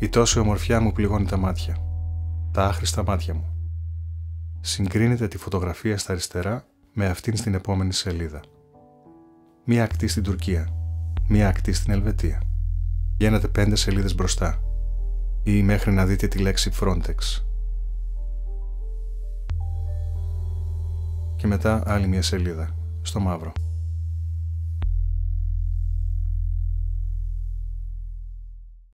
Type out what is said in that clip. Η τόση ομορφιά μου πληγώνει τα μάτια, τα άχρηστα μάτια μου. Συγκρίνεται τη φωτογραφία στα αριστερά με αυτήν στην επόμενη σελίδα. Μία ακτή στην Τουρκία, μία ακτή στην Ελβετία. Βγαίνετε 5 σελίδες μπροστά ή μέχρι να δείτε τη λέξη Frontex. Και μετά άλλη μία σελίδα, στο μαύρο.